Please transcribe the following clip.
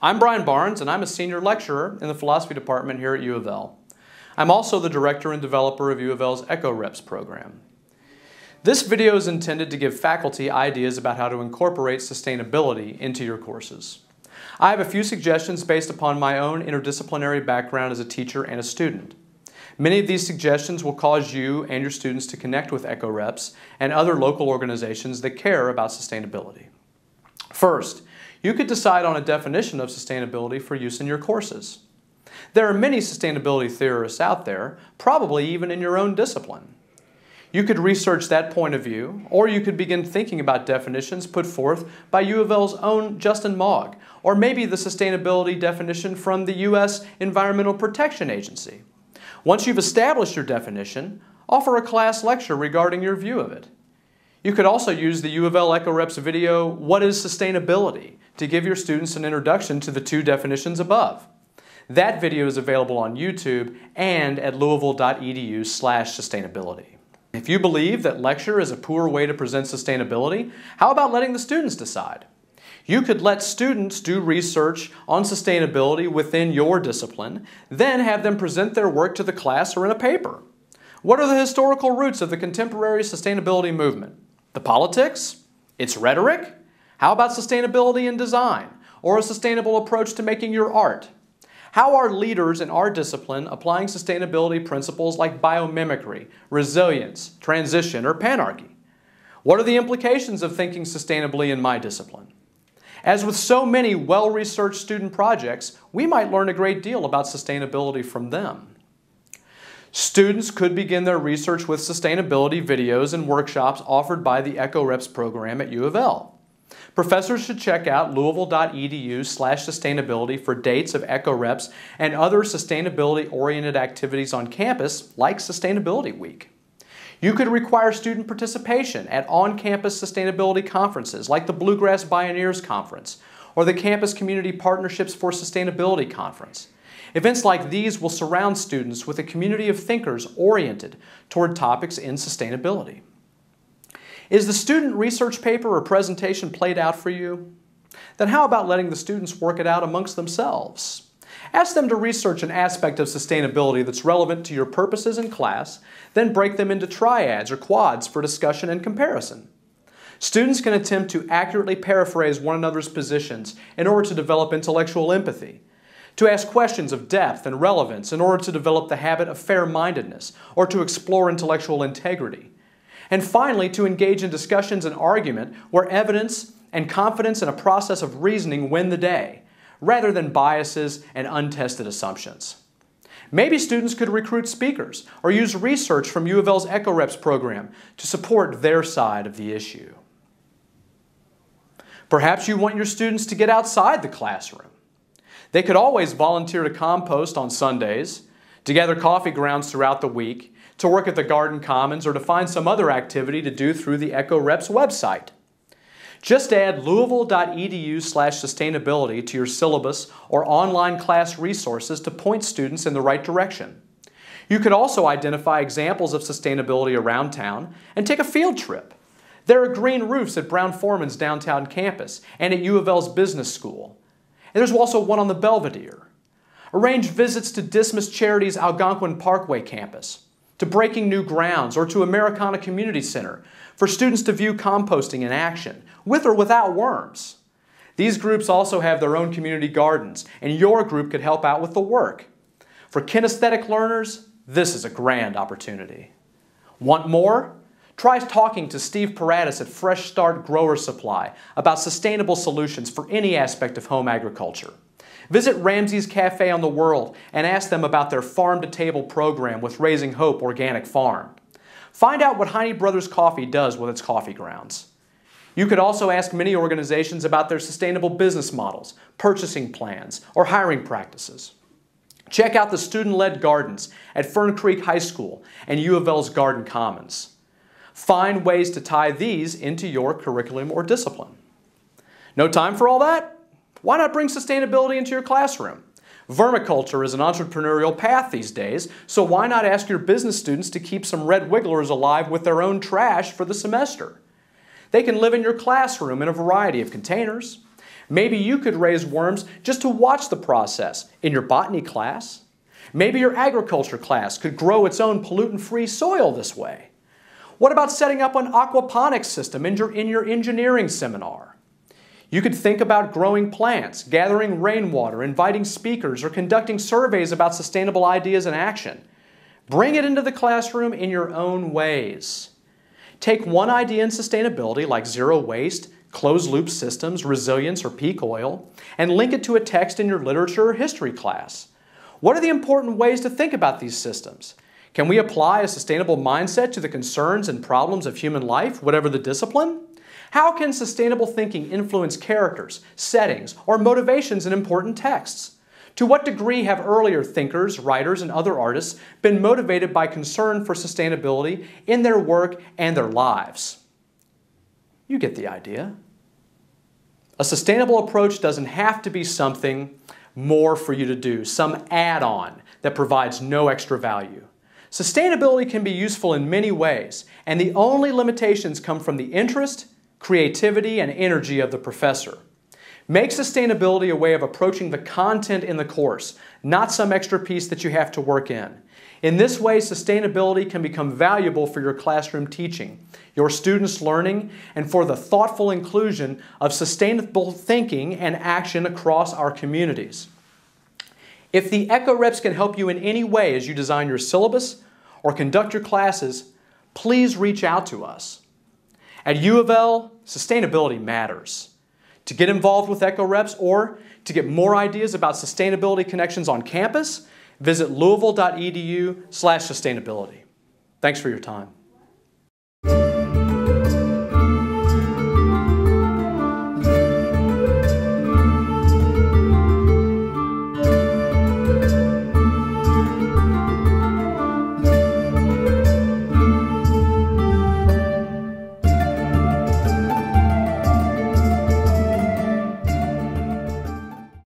I'm Brian Barnes, and I'm a senior lecturer in the philosophy department here at U of L. I'm also the director and developer of U of L's Eco-Reps program. This video is intended to give faculty ideas about how to incorporate sustainability into your courses. I have a few suggestions based upon my own interdisciplinary background as a teacher and a student. Many of these suggestions will cause you and your students to connect with Eco-Reps and other local organizations that care about sustainability. First, you could decide on a definition of sustainability for use in your courses. There are many sustainability theorists out there, probably even in your own discipline. You could research that point of view, or you could begin thinking about definitions put forth by U of L's own Justin Mog, or maybe the sustainability definition from the U.S. Environmental Protection Agency. Once you've established your definition, offer a class lecture regarding your view of it. You could also use the U of L Eco-Reps video, What is Sustainability?, to give your students an introduction to the two definitions above. That video is available on YouTube and at louisville.edu/sustainability. If you believe that lecture is a poor way to present sustainability, how about letting the students decide? You could let students do research on sustainability within your discipline, then have them present their work to the class or in a paper. What are the historical roots of the contemporary sustainability movement? The politics? Its rhetoric? How about sustainability in design, or a sustainable approach to making your art? How are leaders in our discipline applying sustainability principles like biomimicry, resilience, transition, or panarchy? What are the implications of thinking sustainably in my discipline? As with so many well-researched student projects, we might learn a great deal about sustainability from them. Students could begin their research with sustainability videos and workshops offered by the Eco-Reps program at U of L. Professors should check out louisville.edu/sustainability for dates of Eco-Reps and other sustainability-oriented activities on campus, like Sustainability Week. You could require student participation at on-campus sustainability conferences like the Bluegrass Bioneers Conference or the Campus Community Partnerships for Sustainability Conference. Events like these will surround students with a community of thinkers oriented toward topics in sustainability. Is the student research paper or presentation played out for you? Then how about letting the students work it out amongst themselves? Ask them to research an aspect of sustainability that's relevant to your purposes in class, then break them into triads or quads for discussion and comparison. Students can attempt to accurately paraphrase one another's positions in order to develop intellectual empathy, to ask questions of depth and relevance in order to develop the habit of fair-mindedness, or to explore intellectual integrity. And finally, to engage in discussions and argument where evidence and confidence in a process of reasoning win the day, rather than biases and untested assumptions. Maybe students could recruit speakers or use research from U of L's Eco-Reps program to support their side of the issue. Perhaps you want your students to get outside the classroom. They could always volunteer to compost on Sundays, to gather coffee grounds throughout the week, to work at the Garden Commons, or to find some other activity to do through the Eco-Reps website. Just add louisville.edu/sustainability to your syllabus or online class resources to point students in the right direction. You could also identify examples of sustainability around town and take a field trip. There are green roofs at Brown Foreman's downtown campus and at U of L's business school. And there's also one on the Belvedere. Arrange visits to Dismas Charity's Algonquin Parkway campus, to Breaking New Grounds, or to Americana Community Center for students to view composting in action, with or without worms. These groups also have their own community gardens, and your group could help out with the work. For kinesthetic learners, this is a grand opportunity. Want more? Try talking to Steve Paradis at Fresh Start Grower Supply about sustainable solutions for any aspect of home agriculture. Visit Ramsey's Cafe on the World and ask them about their farm-to-table program with Raising Hope Organic Farm. Find out what Heine Brothers Coffee does with its coffee grounds. You could also ask many organizations about their sustainable business models, purchasing plans, or hiring practices. Check out the student-led gardens at Fern Creek High School and U of L's Garden Commons. Find ways to tie these into your curriculum or discipline. No time for all that? Why not bring sustainability into your classroom? Vermiculture is an entrepreneurial path these days, so why not ask your business students to keep some red wigglers alive with their own trash for the semester? They can live in your classroom in a variety of containers. Maybe you could raise worms just to watch the process in your botany class. Maybe your agriculture class could grow its own pollutant-free soil this way. What about setting up an aquaponics system in your engineering seminar? You could think about growing plants, gathering rainwater, inviting speakers, or conducting surveys about sustainable ideas in action. Bring it into the classroom in your own ways. Take one idea in sustainability, like zero waste, closed-loop systems, resilience, or peak oil, and link it to a text in your literature or history class. What are the important ways to think about these systems? Can we apply a sustainable mindset to the concerns and problems of human life, whatever the discipline? How can sustainable thinking influence characters, settings, or motivations in important texts? To what degree have earlier thinkers, writers, and other artists been motivated by concern for sustainability in their work and their lives? You get the idea. A sustainable approach doesn't have to be something more for you to do, some add-on that provides no extra value. Sustainability can be useful in many ways, and the only limitations come from the interest, creativity, and energy of the professor. Make sustainability a way of approaching the content in the course, not some extra piece that you have to work in. In this way, sustainability can become valuable for your classroom teaching, your students' learning, and for the thoughtful inclusion of sustainable thinking and action across our communities. If the Eco-Reps can help you in any way as you design your syllabus or conduct your classes, please reach out to us. At U of L, sustainability matters. To get involved with Eco-Reps or to get more ideas about sustainability connections on campus, visit louisville.edu/sustainability. Thanks for your time.